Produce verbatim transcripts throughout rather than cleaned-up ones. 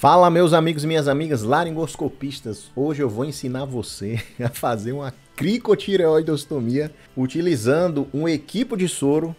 Fala meus amigos e minhas amigas laringoscopistas, hoje eu vou ensinar você a fazer uma cricotireoidostomia utilizando um equipo de soro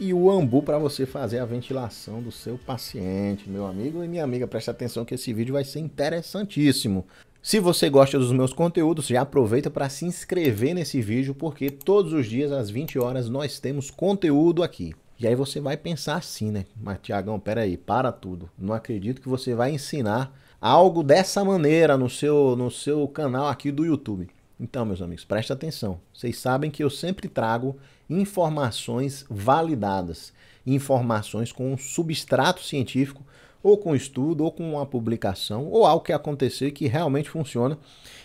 e o ambu para você fazer a ventilação do seu paciente. Meu amigo e minha amiga, preste atenção que esse vídeo vai ser interessantíssimo. Se você gosta dos meus conteúdos, já aproveita para se inscrever nesse vídeo, porque todos os dias às vinte horas nós temos conteúdo aqui. E aí você vai pensar assim, né? Mas Thiagão, peraí, para tudo. Não acredito que você vai ensinar algo dessa maneira no seu, no seu canal aqui do YouTube. Então, meus amigos, presta atenção. Vocês sabem que eu sempre trago informações validadas, informações com um substrato científico, ou com estudo, ou com uma publicação, ou algo que aconteceu e que realmente funciona.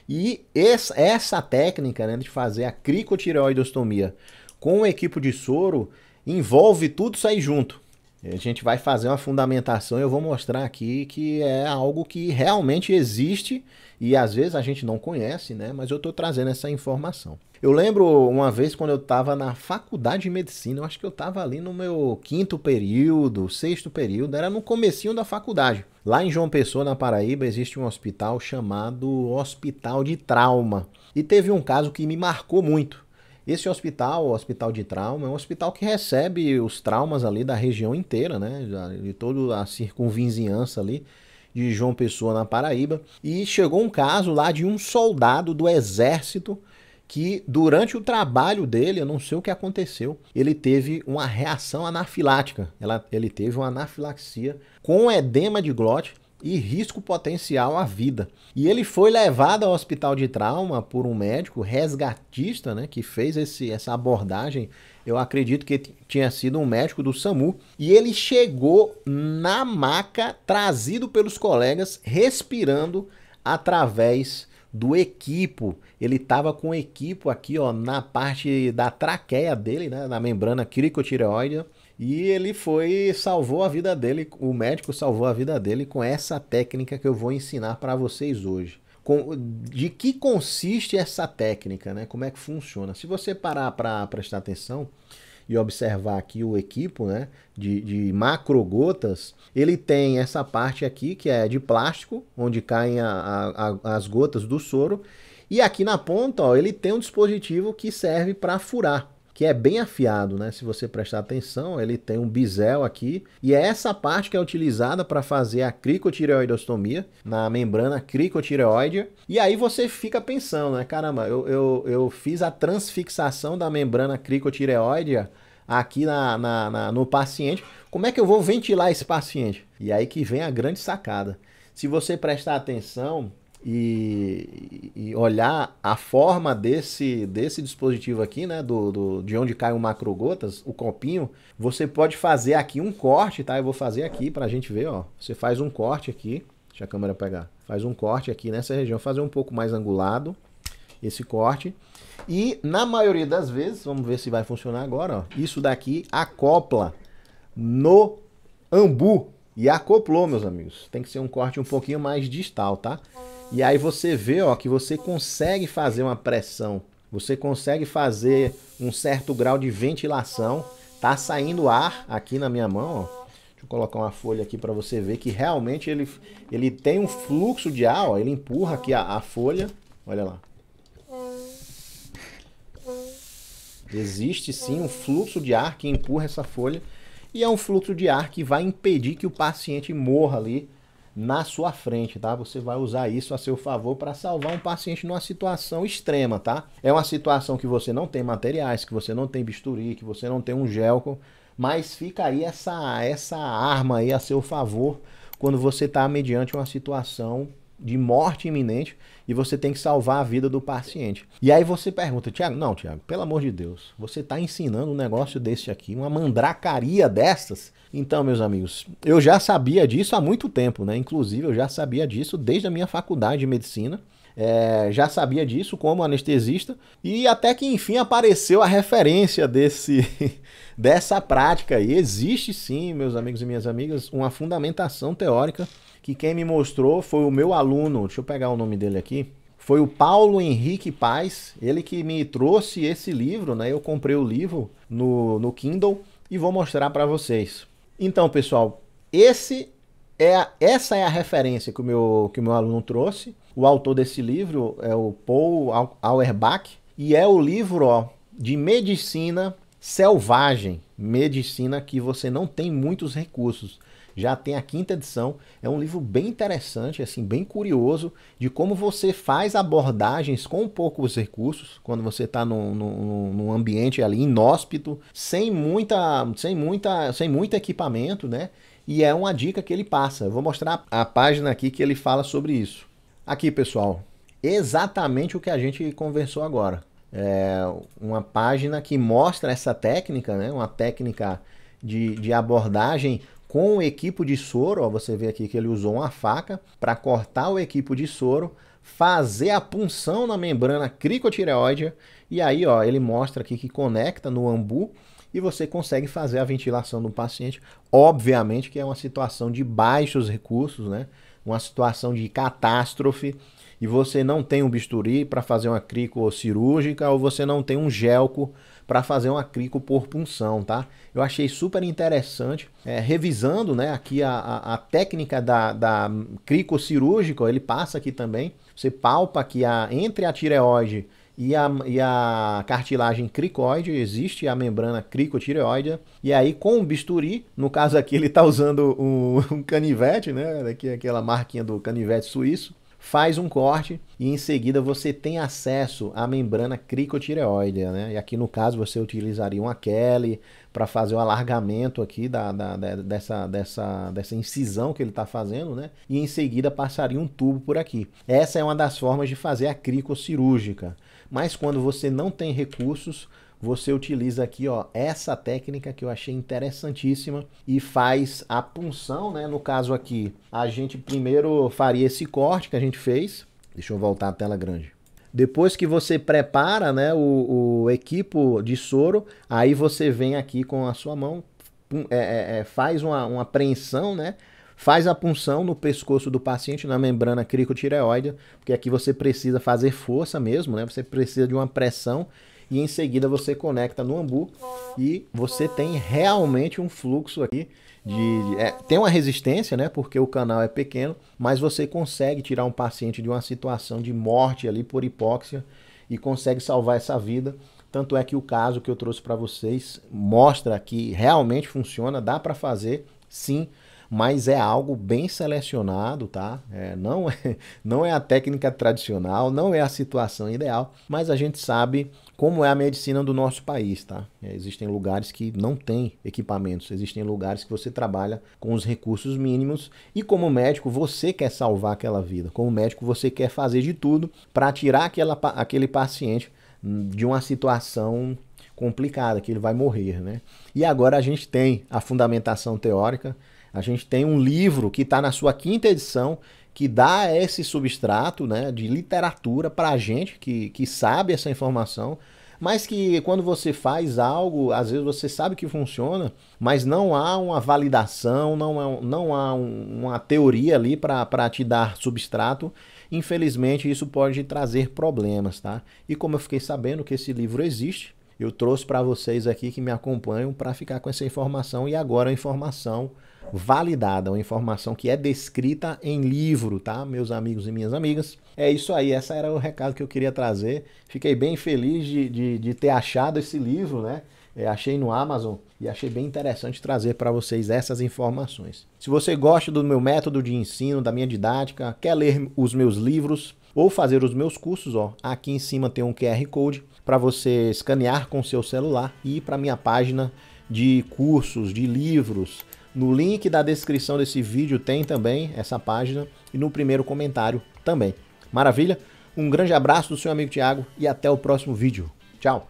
E essa, essa técnica, né, de fazer a cricotireoidostomia com o equipo de soro, envolve tudo isso aí junto. A gente vai fazer uma fundamentação e eu vou mostrar aqui que é algo que realmente existe e às vezes a gente não conhece, né? Mas eu estou trazendo essa informação. Eu lembro uma vez quando eu estava na faculdade de medicina, eu acho que eu estava ali no meu quinto período, sexto período, era no comecinho da faculdade. Lá em João Pessoa, na Paraíba, existe um hospital chamado Hospital de Trauma. E teve um caso que me marcou muito. Esse hospital, o Hospital de Trauma, é um hospital que recebe os traumas ali da região inteira, né? De toda a circunvizinhança ali de João Pessoa, na Paraíba. E chegou um caso lá de um soldado do exército que, durante o trabalho dele, eu não sei o que aconteceu, ele teve uma reação anafilática. Ela, ele teve uma anafilaxia com edema de glote e risco potencial à vida. E ele foi levado ao hospital de trauma por um médico resgatista, né, que fez esse, essa abordagem. Eu acredito que tinha sido um médico do SAMU. E ele chegou na maca, trazido pelos colegas, respirando através do equipo. Ele estava com o equipo aqui, ó, na parte da traqueia dele, né, na membrana cricotireoide. E ele foi, salvou a vida dele, o médico salvou a vida dele com essa técnica que eu vou ensinar para vocês hoje. Com, de que consiste essa técnica, né? Como é que funciona? Se você parar para prestar atenção e observar aqui o equipo, né, de, de macrogotas, ele tem essa parte aqui que é de plástico, onde caem a, a, a, as gotas do soro. E aqui na ponta, ó, ele tem um dispositivo que serve para furar, que é bem afiado, né? Se você prestar atenção, ele tem um bisel aqui, e é essa parte que é utilizada para fazer a cricotireoidostomia na membrana cricotireoide. E aí você fica pensando, né? Caramba, eu, eu, eu fiz a transfixação da membrana cricotireoide aqui na, na, na, no paciente, como é que eu vou ventilar esse paciente? E aí que vem a grande sacada. Se você prestar atenção E, e olhar a forma desse, desse dispositivo aqui, né, do, do, de onde cai o macrogotas, o copinho, você pode fazer aqui um corte, tá? Eu vou fazer aqui pra gente ver, ó. Você faz um corte aqui, deixa a câmera pegar. Faz um corte aqui nessa região, fazer um pouco mais angulado esse corte. E na maioria das vezes, vamos ver se vai funcionar agora, ó. Isso daqui acopla no ambu. E acoplou, meus amigos. Tem que ser um corte um pouquinho mais distal, tá? E aí você vê, ó, que você consegue fazer uma pressão, você consegue fazer um certo grau de ventilação. Tá saindo ar aqui na minha mão, ó. Deixa eu colocar uma folha aqui para você ver que realmente ele, ele tem um fluxo de ar, ó. Ele empurra aqui a, a folha, olha lá. Existe sim um fluxo de ar que empurra essa folha e é um fluxo de ar que vai impedir que o paciente morra ali na sua frente, tá? Você vai usar isso a seu favor para salvar um paciente numa situação extrema, tá? É uma situação que você não tem materiais, que você não tem bisturi, que você não tem um gel, mas fica aí essa, essa arma aí a seu favor quando você está mediante uma situação de morte iminente e você tem que salvar a vida do paciente. E aí você pergunta, Thiago, não, Thiago, pelo amor de Deus, você está ensinando um negócio desse aqui, uma mandracaria dessas? Então, meus amigos, eu já sabia disso há muito tempo, né? Inclusive, eu já sabia disso desde a minha faculdade de medicina, é, já sabia disso como anestesista, e até que, enfim, apareceu a referência desse, dessa prática. E existe sim, meus amigos e minhas amigas, uma fundamentação teórica que quem me mostrou foi o meu aluno, deixa eu pegar o nome dele aqui, foi o Paulo Henrique Paz, ele que me trouxe esse livro, né? Eu comprei o livro no, no Kindle e vou mostrar para vocês. Então, pessoal, esse é, essa é a referência que o, meu, que o meu aluno trouxe. O autor desse livro é o Paul Auerbach, e é o livro ó, de medicina selvagem, medicina que você não tem muitos recursos. Já tem a quinta edição, é um livro bem interessante, assim, bem curioso, de como você faz abordagens com poucos recursos, quando você está num, num, num ambiente ali inóspito, sem, muita, sem, muita, sem muito equipamento, né? E é uma dica que ele passa. Eu vou mostrar a página aqui que ele fala sobre isso. Aqui, pessoal, exatamente o que a gente conversou agora. É uma página que mostra essa técnica, né? Uma técnica de, de abordagem com o equipo de soro, ó, você vê aqui que ele usou uma faca para cortar o equipo de soro, fazer a punção na membrana cricotireoidea, e aí ó, ele mostra aqui que conecta no ambu e você consegue fazer a ventilação do paciente. Obviamente que é uma situação de baixos recursos, né? Uma situação de catástrofe, e você não tem um bisturi para fazer uma crico cirúrgica, ou você não tem um gelco para fazer uma crico por punção, tá? Eu achei super interessante. É, revisando, né, aqui a, a, a técnica da, da crico cirúrgica, ele passa aqui também. Você palpa aqui a, entre a tireoide e a, e a cartilagem cricoide, existe a membrana cricotireoidea. E aí com o bisturi, no caso aqui ele está usando um, um canivete, né? Aqui, aquela marquinha do canivete suíço. Faz um corte e em seguida você tem acesso à membrana cricotireoidea, né? E aqui no caso você utilizaria uma Kelly para fazer o alargamento aqui da, da, da, dessa, dessa, dessa incisão que ele está fazendo, né? E em seguida passaria um tubo por aqui. Essa é uma das formas de fazer a crico cirúrgica. Mas quando você não tem recursos, você utiliza aqui ó, essa técnica que eu achei interessantíssima e faz a punção, né? No caso aqui, a gente primeiro faria esse corte que a gente fez. Deixa eu voltar à tela grande. Depois que você prepara, né, o, o equipo de soro, aí você vem aqui com a sua mão, é, é, faz uma, uma apreensão, né? Faz a punção no pescoço do paciente, na membrana cricotireoidea, porque aqui você precisa fazer força mesmo, né? Você precisa de uma pressão. E em seguida você conecta no ambu e você tem realmente um fluxo aqui de, de é, tem uma resistência, né? Porque o canal é pequeno, mas você consegue tirar um paciente de uma situação de morte ali por hipóxia e consegue salvar essa vida. Tanto é que o caso que eu trouxe para vocês mostra que realmente funciona, dá para fazer, sim. Mas é algo bem selecionado, tá? É, não, é, não é a técnica tradicional, não é a situação ideal, mas a gente sabe como é a medicina do nosso país, tá? É, existem lugares que não tem equipamentos, existem lugares que você trabalha com os recursos mínimos e como médico você quer salvar aquela vida, como médico você quer fazer de tudo para tirar aquela, aquele paciente de uma situação complicada, que ele vai morrer, né? E agora a gente tem a fundamentação teórica, a gente tem um livro que está na sua quinta edição, que dá esse substrato, né, de literatura para a gente que, que sabe essa informação, mas que quando você faz algo, às vezes você sabe que funciona, mas não há uma validação, não há, não há um, uma teoria ali para te dar substrato. Infelizmente, isso pode trazer problemas, tá? E como eu fiquei sabendo que esse livro existe, eu trouxe para vocês aqui que me acompanham para ficar com essa informação, e agora a informação validada, uma informação que é descrita em livro, tá, meus amigos e minhas amigas? É isso aí, esse era o recado que eu queria trazer. Fiquei bem feliz de, de, de ter achado esse livro, né? É, achei no Amazon e achei bem interessante trazer para vocês essas informações. Se você gosta do meu método de ensino, da minha didática, quer ler os meus livros ou fazer os meus cursos, ó, aqui em cima tem um Q R Code para você escanear com seu celular e ir para minha página de cursos, de livros. No link da descrição desse vídeo tem também essa página e no primeiro comentário também. Maravilha? Um grande abraço do seu amigo Thiago e até o próximo vídeo. Tchau!